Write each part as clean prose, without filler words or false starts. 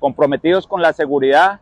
comprometidos con la seguridad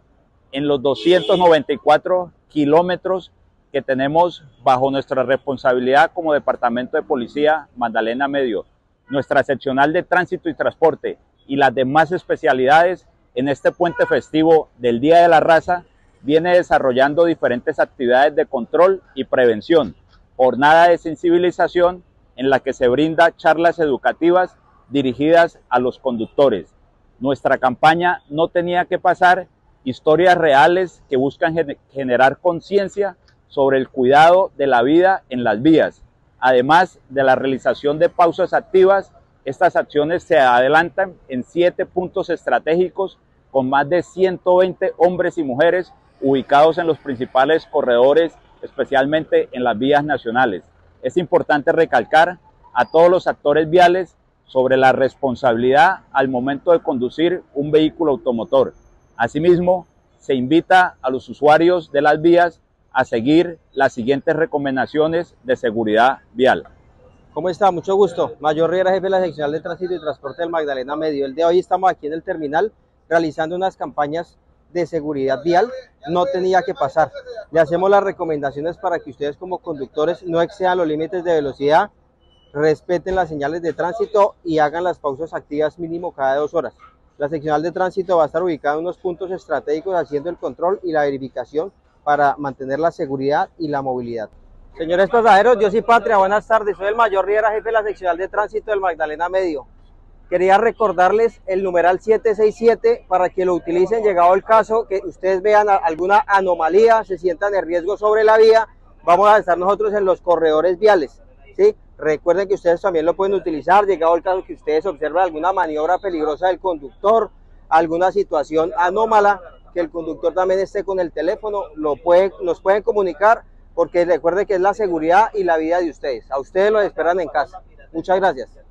en los 294 kilómetros que tenemos bajo nuestra responsabilidad como Departamento de Policía Magdalena Medio, nuestra seccional de tránsito y transporte y las demás especialidades en este puente festivo del Día de la Raza viene desarrollando diferentes actividades de control y prevención, jornada de sensibilización en la que se brinda charlas educativas dirigidas a los conductores. Nuestra campaña No Tenía Que Pasar, historias reales que buscan generar conciencia sobre el cuidado de la vida en las vías. Además de la realización de pausas activas, estas acciones se adelantan en 7 puntos estratégicos con más de 120 hombres y mujeres ubicados en los principales corredores, especialmente en las vías nacionales. Es importante recalcar a todos los actores viales sobre la responsabilidad al momento de conducir un vehículo automotor. Asimismo, se invita a los usuarios de las vías a seguir las siguientes recomendaciones de seguridad vial. ¿Cómo está? Mucho gusto. Mayor Riera, jefe de la seccional de tránsito y transporte del Magdalena Medio. El día de hoy estamos aquí en el terminal realizando unas campañas de seguridad vial. No tenía que pasar. Le hacemos las recomendaciones para que ustedes como conductores no excedan los límites de velocidad, respeten las señales de tránsito y hagan las pausas activas mínimo cada 2 horas. La seccional de tránsito va a estar ubicada en unos puntos estratégicos haciendo el control y la verificación para mantener la seguridad y la movilidad. Señores pasajeros, Dios y Patria, buenas tardes. Soy el Mayor Riera, jefe de la seccional de tránsito del Magdalena Medio. Quería recordarles el numeral 767 para que lo utilicen llegado el caso, que ustedes vean alguna anomalía, se sientan en riesgo sobre la vía. Vamos a estar nosotros en los corredores viales, ¿sí? Recuerden que ustedes también lo pueden utilizar llegado el caso que ustedes observen alguna maniobra peligrosa del conductor, alguna situación anómala, que el conductor también esté con el teléfono, nos pueden comunicar, porque recuerden que es la seguridad y la vida de ustedes. A ustedes los esperan en casa. Muchas gracias.